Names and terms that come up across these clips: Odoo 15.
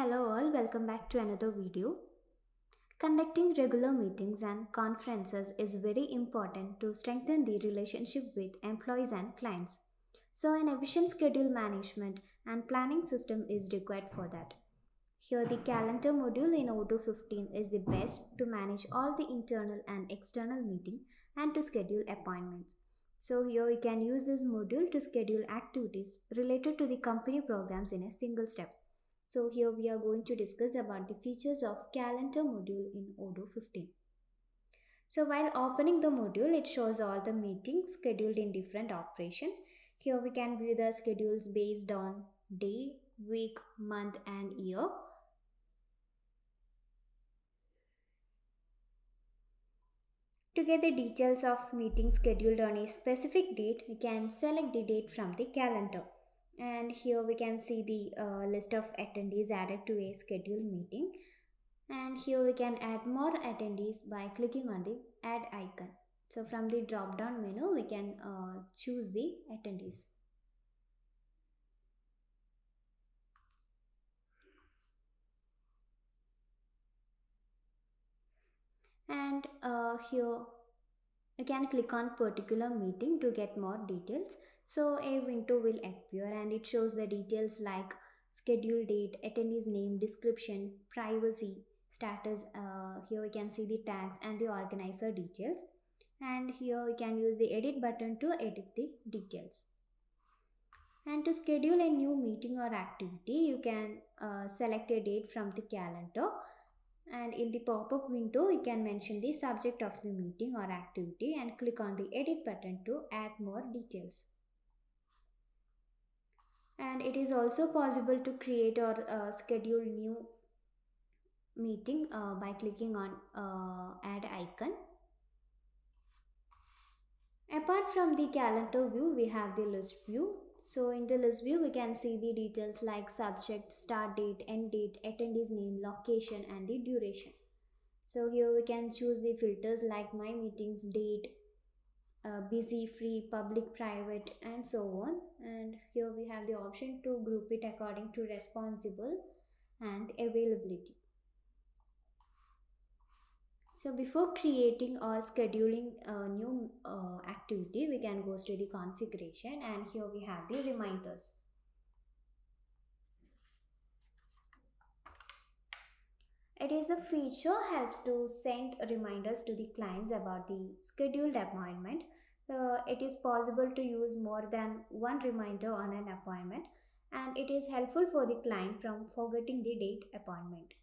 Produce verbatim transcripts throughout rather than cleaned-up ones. Hello all, welcome back to another video. Conducting regular meetings and conferences is very important to strengthen the relationship with employees and clients. So an efficient schedule management and planning system is required for that. Here the calendar module in Odoo fifteen is the best to manage all the internal and external meeting and to schedule appointments. So here we can use this module to schedule activities related to the company programs in a single step. So here we are going to discuss about the features of calendar module in Odoo fifteen. So while opening the module, it shows all the meetings scheduled in different operation. Here we can view the schedules based on day, week, month and year. To get the details of meetings scheduled on a specific date, we can select the date from the calendar. And here we can see the uh, list of attendees added to a scheduled meeting. And here we can add more attendees by clicking on the add icon. So from the drop down menu, we can uh, choose the attendees. And uh, here you can click on particular meeting to get more details. So a window will appear and it shows the details like schedule date, attendee's name, description, privacy, status. Uh, here we can see the tags and the organizer details. And here we can use the edit button to edit the details. And to schedule a new meeting or activity, you can uh, select a date from the calendar. And in the pop-up window, you can mention the subject of the meeting or activity and click on the edit button to add more details. And it is also possible to create or uh, schedule new meeting uh, by clicking on uh, add icon. Apart from the calendar view, we have the list view. So in the list view, we can see the details like subject, start date, end date, attendee's name, location and the duration. So here we can choose the filters like my meetings, date, uh, busy, free, public, private and so on. And here we have the option to group it according to responsible and availability. So before creating or scheduling a new uh, activity, we can go to the configuration and here we have the reminders. It is a feature helps to send reminders to the clients about the scheduled appointment. Uh, it is possible to use more than one reminder on an appointment and it is helpful for the client from forgetting the date appointment.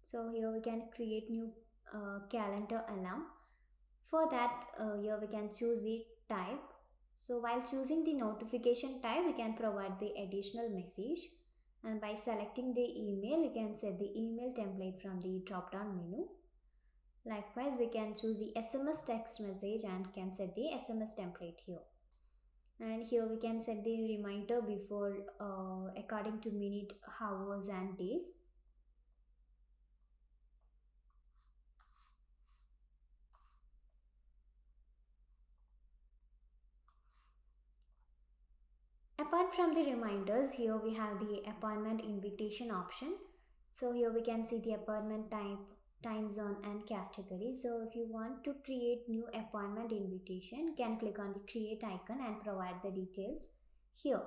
So here we can create new Uh, calendar alarm. For that, uh, here we can choose the type. So while choosing the notification type, we can provide the additional message, and by selecting the email, we can set the email template from the drop down menu. Likewise, we can choose the S M S text message and can set the S M S template here. And here we can set the reminder before uh, according to minute, hours and days. Apart from the reminders, here we have the appointment invitation option. So here we can see the appointment type, time zone and category. So if you want to create new appointment invitation, you can click on the create icon and provide the details here.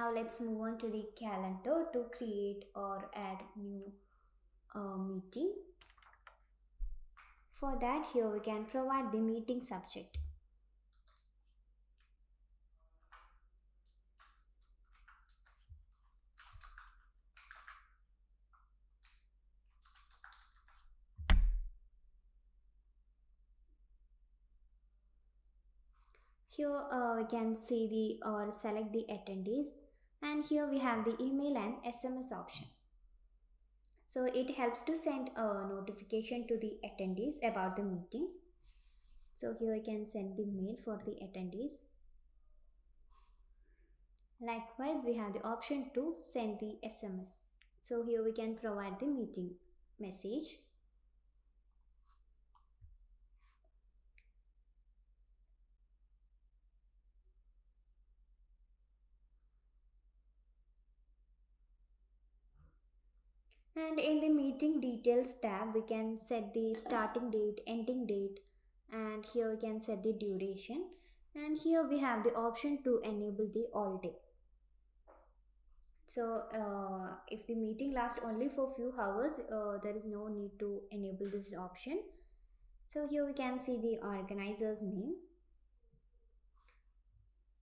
Now let's move on to the calendar to create or add new uh, meeting. For that, here we can provide the meeting subject. Here uh, we can see the or select the attendees, and here we have the email and S M S option. So it helps to send a notification to the attendees about the meeting. So here you can send the mail for the attendees. Likewise, we have the option to send the S M S. So here we can provide the meeting message. And in the meeting details tab, we can set the starting date, ending date, and here we can set the duration. And here we have the option to enable the all day. So uh, if the meeting lasts only for few hours, uh, there is no need to enable this option. So here we can see the organizer's name.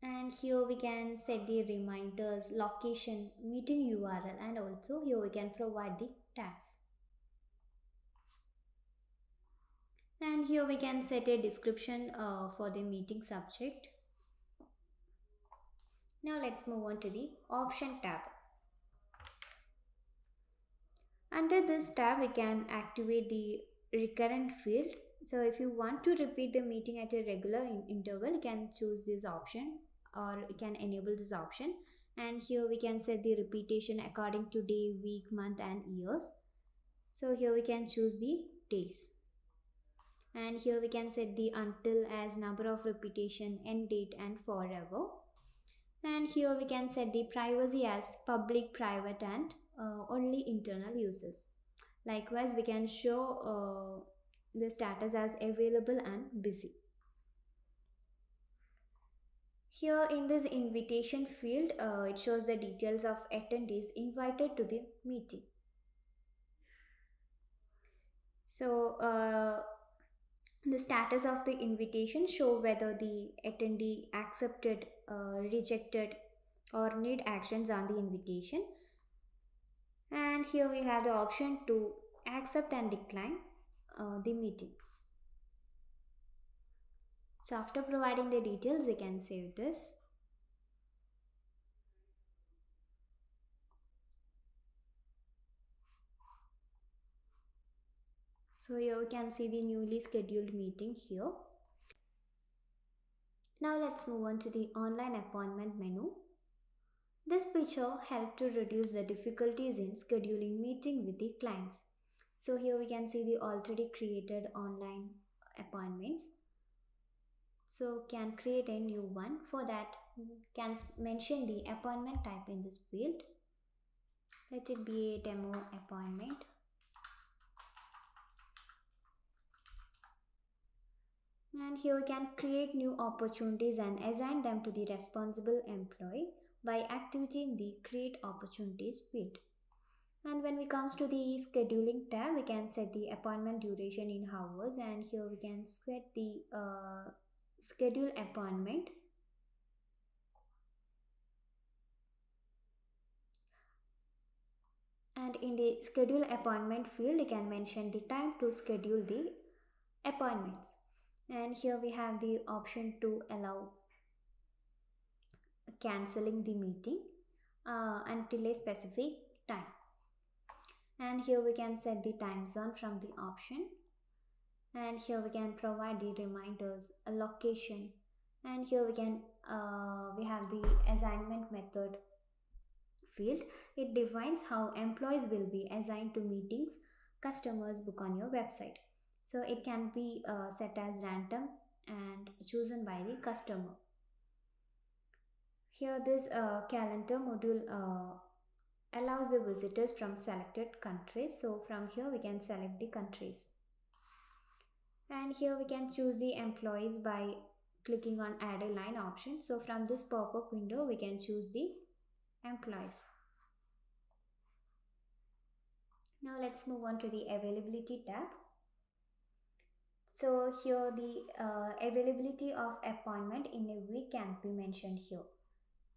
And here we can set the reminders, location, meeting U R L, and also here we can provide the tags. And here we can set a description uh, for the meeting subject. Now let's move on to the option tab. Under this tab, we can activate the recurrent field. So if you want to repeat the meeting at a regular in interval, you can choose this option, or you can enable this option. And here we can set the repetition according to day, week, month, and years. So here we can choose the days. And here we can set the until as number of repetition, end date, and forever. And here we can set the privacy as public, private, and uh, only internal users. Likewise, we can show uh, the status as available and busy. Here in this invitation field, uh, it shows the details of attendees invited to the meeting. So uh, the status of the invitation show whether the attendee accepted, uh, rejected, or need actions on the invitation. And here we have the option to accept and decline Uh, the meeting. So after providing the details, we can save this. So here we can see the newly scheduled meeting here. Now let's move on to the online appointment menu. This feature helps to reduce the difficulties in scheduling meeting with the clients. So here we can see the already created online appointments. So can create a new one. For that, can mention the appointment type in this field. Let it be a demo appointment. And here we can create new opportunities and assign them to the responsible employee by activating the create opportunities field. And when we comes to the scheduling tab, we can set the appointment duration in hours, and here we can set the uh, schedule appointment. And in the schedule appointment field, you can mention the time to schedule the appointments. And here we have the option to allow cancelling the meeting uh, until a specific time. And here we can set the time zone from the option. And here we can provide the reminders, a location. And here we can uh, we have the assignment method field. It defines how employees will be assigned to meetings customers book on your website. So it can be uh, set as random and chosen by the customer. Here this uh, calendar module uh, allows the visitors from selected countries. So from here we can select the countries. And here we can choose the employees by clicking on add a line option. So from this pop-up window, we can choose the employees. Now let's move on to the availability tab. So here the uh, availability of appointment in a week can be mentioned here.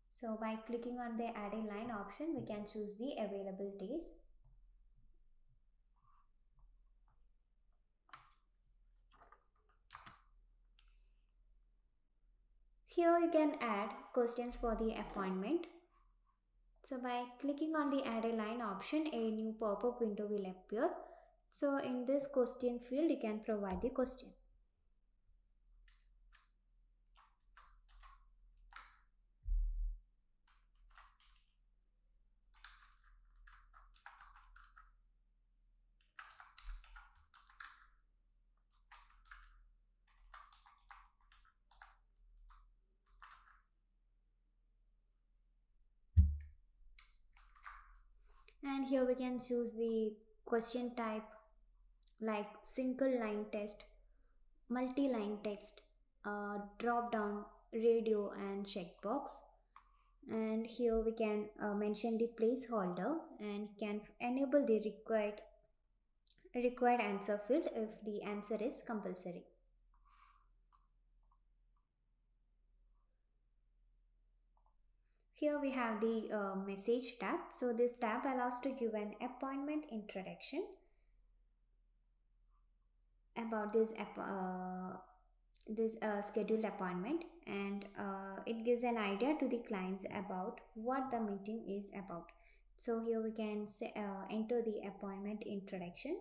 So by clicking on the add a line option, we can choose the available days. Here you can add questions for the appointment. So by clicking on the add a line option, a new pop-up window will appear. So in this question field, you can provide the question. And here we can choose the question type like single line test, multi-line text, uh, drop down, radio and checkbox. And here we can uh, mention the placeholder and can enable the required required answer field if the answer is compulsory. Here we have the uh, message tab. So this tab allows to give an appointment introduction about this uh, this uh, scheduled appointment, and uh, it gives an idea to the clients about what the meeting is about. So here we can say, uh, enter the appointment introduction.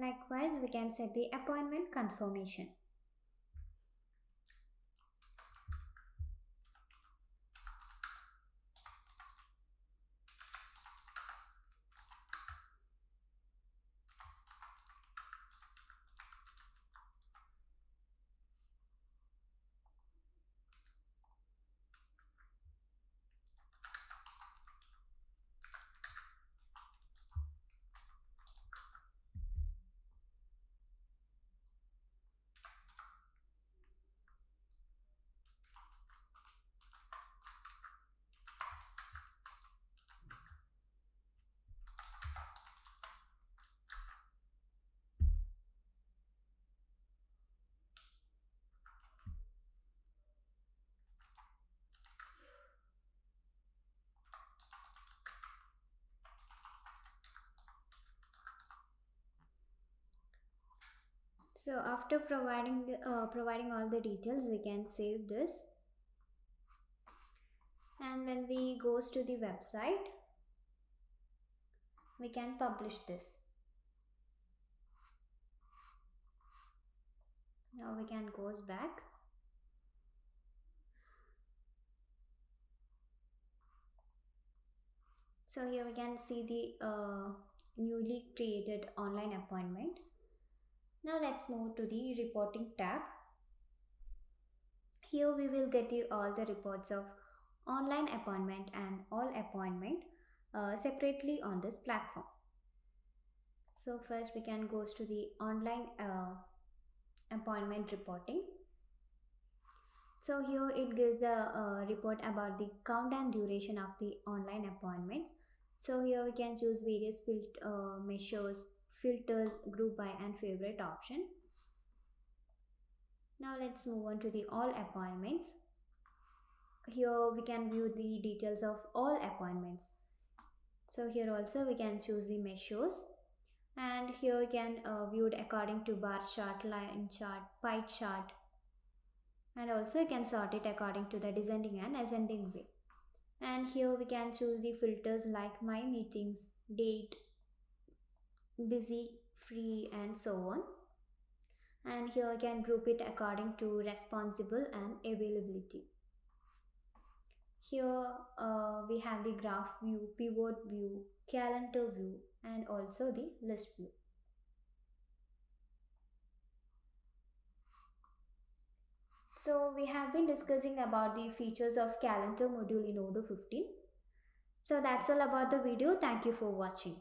Likewise, we can set the appointment confirmation. So after providing the, uh, providing all the details, we can save this. And when we goes to the website, we can publish this. Now we can goes back. So here we can see the uh, newly created online appointment. Now let's move to the reporting tab. Here we will get the, all the reports of online appointment and all appointment uh, separately on this platform. So first we can go to the online uh, appointment reporting. So here it gives the uh, report about the count and duration of the online appointments. So here we can choose various field uh, measures, filters, group by and favorite option. Now let's move on to the all appointments. Here we can view the details of all appointments. So here also we can choose the measures, and here we can uh, view it according to bar chart, line chart, pie chart, and also you can sort it according to the descending and ascending way. And here we can choose the filters like my meetings, date, busy, free and so on. And here you can group it according to responsible and availability. Here uh, we have the graph view, pivot view, calendar view and also the list view. So we have been discussing about the features of calendar module in Odoo fifteen. So that's all about the video. Thank you for watching.